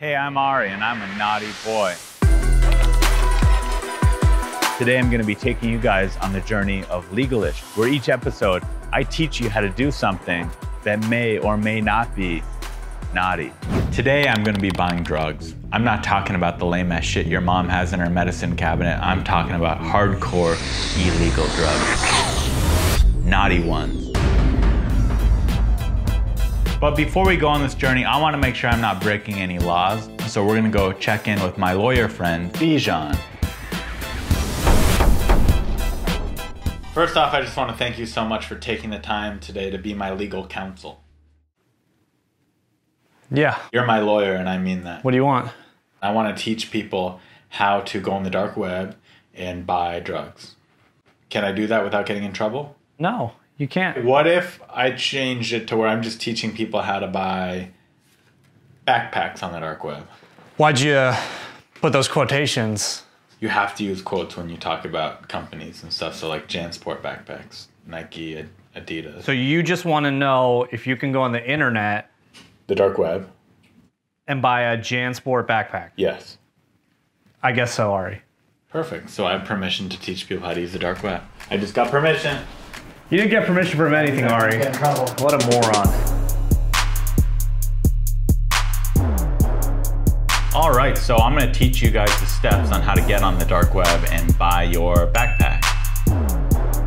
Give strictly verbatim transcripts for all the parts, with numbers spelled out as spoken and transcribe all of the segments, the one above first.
Hey, I'm Ari and I'm a naughty boy. Today I'm going to be taking you guys on the journey of Legalish, where each episode I teach you how to do something that may or may not be naughty. Today I'm going to be buying drugs. I'm not talking about the lame ass shit your mom has in her medicine cabinet. I'm talking about hardcore illegal drugs. Naughty ones. But before we go on this journey, I want to make sure I'm not breaking any laws. So we're going to go check in with my lawyer friend, Bijan. First off, I just want to thank you so much for taking the time today to be my legal counsel. Yeah. You're my lawyer, and I mean that. What do you want? I want to teach people how to go on the dark web and buy drugs. Can I do that without getting in trouble? No. You can't. What if I changed it to where I'm just teaching people how to buy backpacks on the dark web? Why'd you put those quotations? You have to use quotes when you talk about companies and stuff. So like JanSport backpacks, Nike, Adidas. So you just want to know if you can go on the internet. The dark web. And buy a JanSport backpack. Yes. I guess so, Ari. Perfect. So I have permission to teach people how to use the dark web. I just got permission. You didn't get permission from anything, Ari. What a moron. All right, so I'm gonna teach you guys the steps on how to get on the dark web and buy your backpack.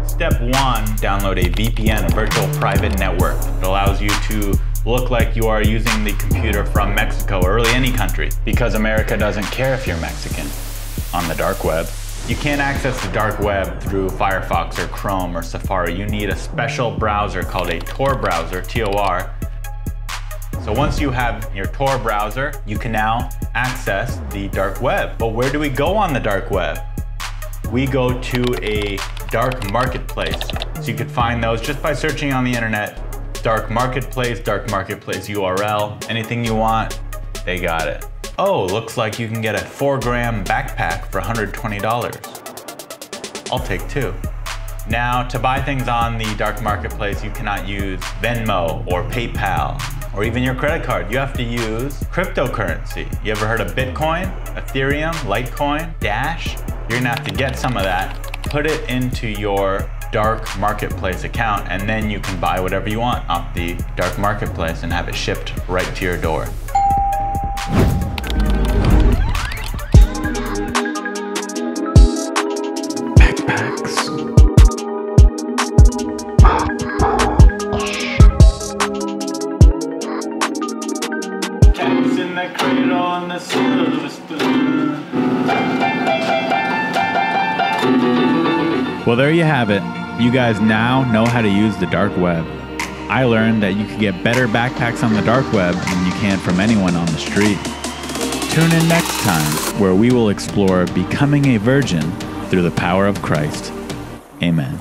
Step one, download a V P N, a virtual private network. It allows you to look like you are using the computer from Mexico or really any country, because America doesn't care if you're Mexican on the dark web. You can't access the dark web through Firefox or Chrome or Safari. You need a special browser called a Tor browser, T O R. So once you have your Tor browser, you can now access the dark web. But where do we go on the dark web? We go to a dark marketplace. So you could find those just by searching on the internet, dark marketplace, dark marketplace U R L, anything you want, they got it. Oh, looks like you can get a four gram backpack for one hundred twenty dollars. I'll take two. Now, to buy things on the dark marketplace, you cannot use Venmo or PayPal or even your credit card. You have to use cryptocurrency. You ever heard of Bitcoin, Ethereum, Litecoin, Dash? You're gonna have to get some of that, put it into your dark marketplace account, and then you can buy whatever you want off the dark marketplace and have it shipped right to your door. Well, there you have it. You guys now know how to use the dark web. I learned that you can get better backpacks on the dark web than you can from anyone on the street. Tune in next time, where we will explore becoming a virgin through the power of Christ. Amen.